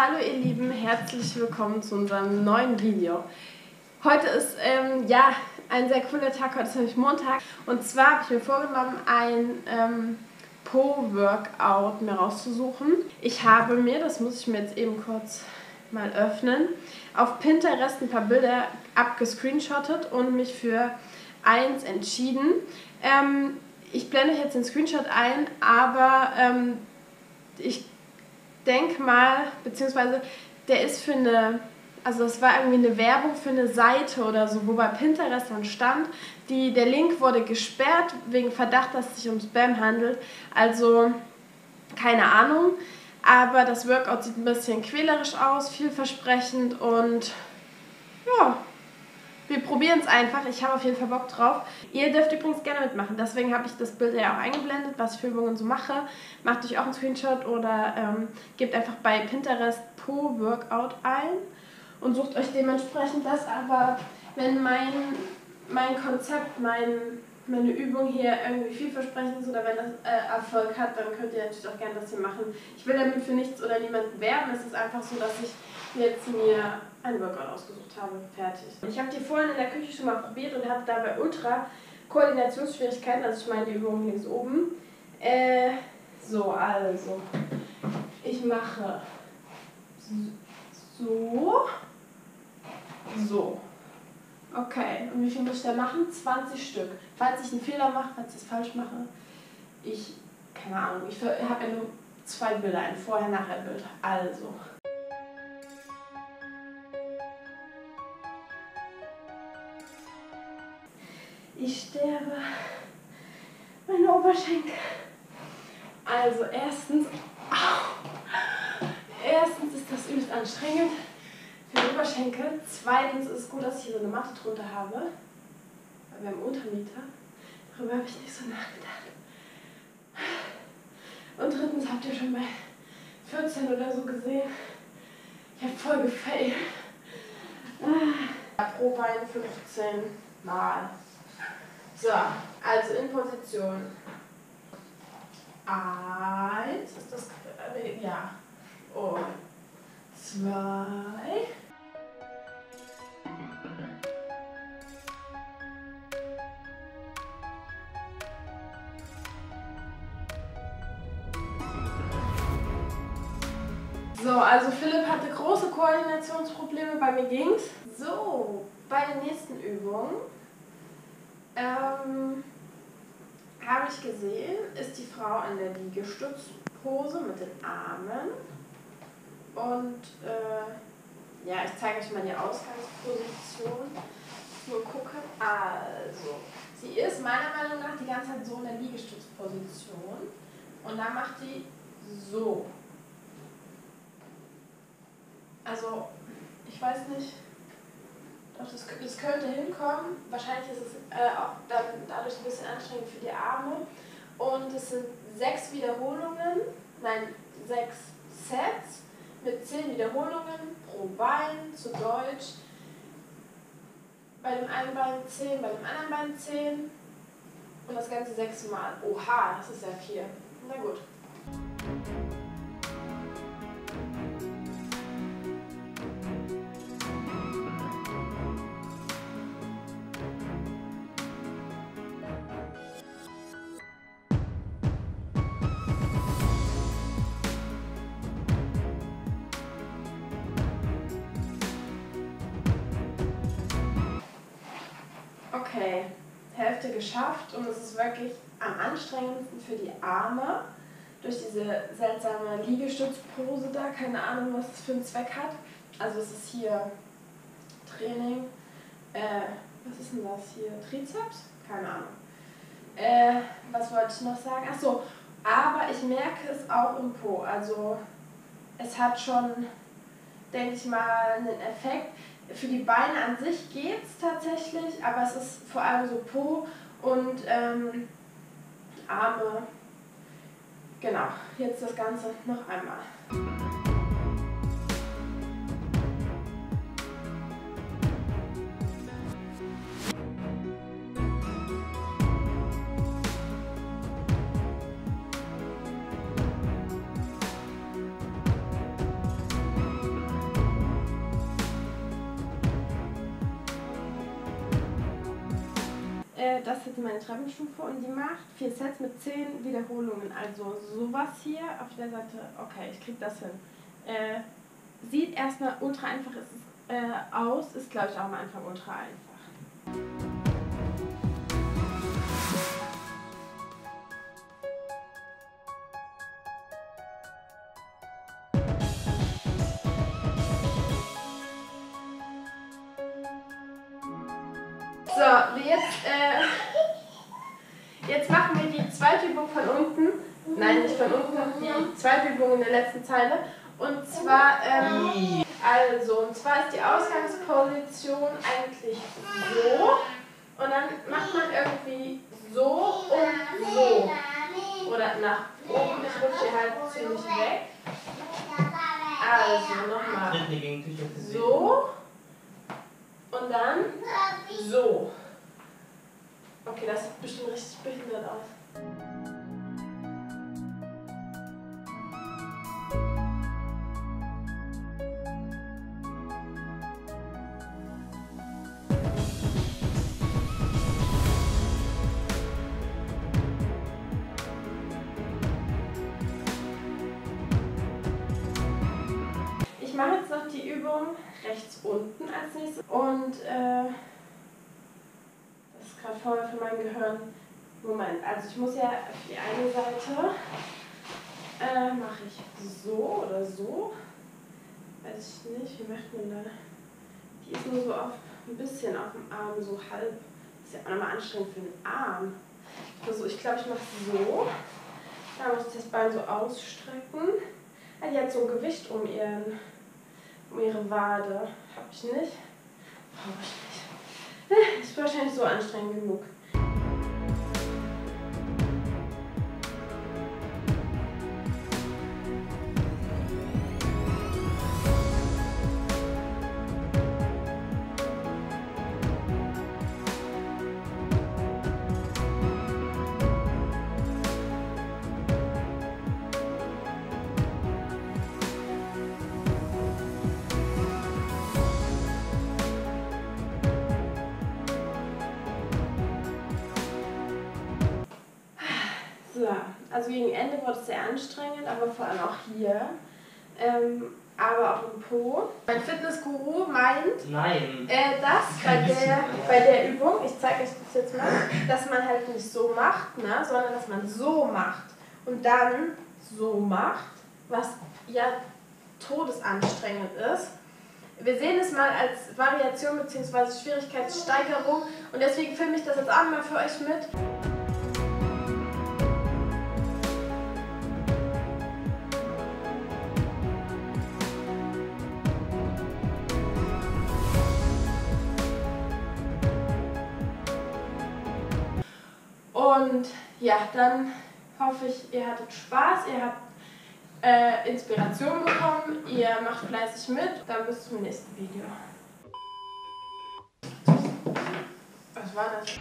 Hallo ihr Lieben, herzlich willkommen zu unserem neuen Video. Heute ist ein sehr cooler Tag, heute ist nämlich Montag. Und zwar habe ich mir vorgenommen, ein Po-Workout mir rauszusuchen. Ich habe mir, das muss ich mir jetzt eben kurz mal öffnen, auf Pinterest ein paar Bilder abgescreenshottet und mich für eins entschieden. Ich blende euch jetzt den Screenshot ein, aber ich denke mal, beziehungsweise der ist für eine, also das war irgendwie eine Werbung für eine Seite oder so, wo bei Pinterest dann stand, der Link wurde gesperrt wegen Verdacht, dass es sich um Spam handelt, also keine Ahnung, aber das Workout sieht ein bisschen quälerisch aus, vielversprechend und ja, wir probieren es einfach. Ich habe auf jeden Fall Bock drauf. Ihr dürft übrigens gerne mitmachen. Deswegen habe ich das Bild ja auch eingeblendet, was ich für Übungen so mache. Macht euch auch einen Screenshot oder gebt einfach bei Pinterest Po-Workout ein und sucht euch dementsprechend das. Aber wenn mein Konzept, meine Übung hier irgendwie vielversprechend ist oder wenn das Erfolg hat, dann könnt ihr natürlich auch gerne das hier machen. Ich will damit für nichts oder niemanden werben. Es ist einfach so, dass ich jetzt mir ein Workout ausgesucht habe. Fertig. Ich habe die vorhin in der Küche schon mal probiert und habe dabei ultra Koordinationsschwierigkeiten. Also ich meine die Übung links oben. Also. Ich mache so. So. Okay. Und wie viel muss ich da machen? 20 Stück. Falls ich einen Fehler mache, falls ich es falsch mache, keine Ahnung, ich habe ja nur zwei Bilder, ein Vorher-Nachher-Bild. Also. Ich sterbe. Meine Oberschenkel. Also erstens ist das übelst anstrengend für den Oberschenkel. Zweitens ist es gut, dass ich hier so eine Matte drunter habe. Weil wir haben Untermieter. Darüber habe ich nicht so nachgedacht. Und drittens habt ihr schon bei 14 oder so gesehen. Ich habe voll gefailt. Pro Bein 15 Mal. So, also in Position 1, ist das, ja, und 2, 3. So, also Philipp hatte große Koordinationsprobleme, bei mir ging's. So, bei der nächsten Übung habe ich gesehen, ist die Frau in der Liegestützpose mit den Armen und ja, ich zeige euch mal die Ausgangsposition, nur gucken. Also, sie ist meiner Meinung nach die ganze Zeit so in der Liegestützposition und dann macht die so. Also, ich weiß nicht. Doch, das könnte hinkommen. Wahrscheinlich ist es auch dann dadurch ein bisschen anstrengend für die Arme. Und es sind 6 Wiederholungen, nein, 6 Sets mit 10 Wiederholungen pro Bein, zu Deutsch. Bei dem einen Bein 10, bei dem anderen Bein 10 und das Ganze 6 Mal. Oha, das ist ja viel. Na gut. Okay, Hälfte geschafft und es ist wirklich am anstrengendsten für die Arme durch diese seltsame Liegestützpose da, keine Ahnung, was das für einen Zweck hat. Also es ist hier Training, was ist denn das hier, Trizeps? Keine Ahnung. Was wollte ich noch sagen? Achso, aber ich merke es auch im Po, also es hat schon, denke ich mal, einen Effekt. Für die Beine an sich geht es tatsächlich, aber es ist vor allem so Po und Arme. Genau, jetzt das Ganze noch einmal. das ist meine Treppenstufe und die macht 4 Sets mit 10 Wiederholungen. Also sowas hier auf der Seite, okay, ich krieg das hin. Sieht erstmal ultra einfach aus, ist glaube ich auch am Anfang ultra einfach. So, jetzt machen wir die zweite Übung von unten. Nein, nicht von unten, die zweite Übung in der letzten Zeile. Und zwar, ist die Ausgangsposition eigentlich so. Und dann macht man irgendwie so und so. Oder nach oben, ich rutsche halt ziemlich weg. Also nochmal so. Und dann so. Okay, das sieht bestimmt richtig behindert aus. Ich mache jetzt noch die Übung rechts unten als nächstes und das ist gerade voll für mein Gehirn. Moment, also ich muss ja auf die eine Seite mache ich so oder so, weiß ich nicht, wie macht man da? Die ist nur so auf, ein bisschen auf dem Arm, so halb, ist ja auch nochmal anstrengend für den Arm. Also ich glaube, ich mache so, da muss ich das Bein so ausstrecken. Also die hat so ein Gewicht um ihre Wade. Hab ich nicht. Brauche ich nicht. Ist wahrscheinlich so anstrengend genug. Also gegen Ende wurde es sehr anstrengend, aber vor allem auch hier, aber auch im Po. Mein Fitnessguru meint, dass bei der Übung, ich zeige euch das jetzt mal, dass man halt nicht so macht, ne, sondern dass man so macht und dann so macht, was ja todesanstrengend ist. Wir sehen es mal als Variation bzw. Schwierigkeitssteigerung und deswegen filme ich das jetzt auch mal für euch mit. Und ja, dann hoffe ich, ihr hattet Spaß, ihr habt Inspiration bekommen, ihr macht fleißig mit. Dann bis zum nächsten Video. Was war das?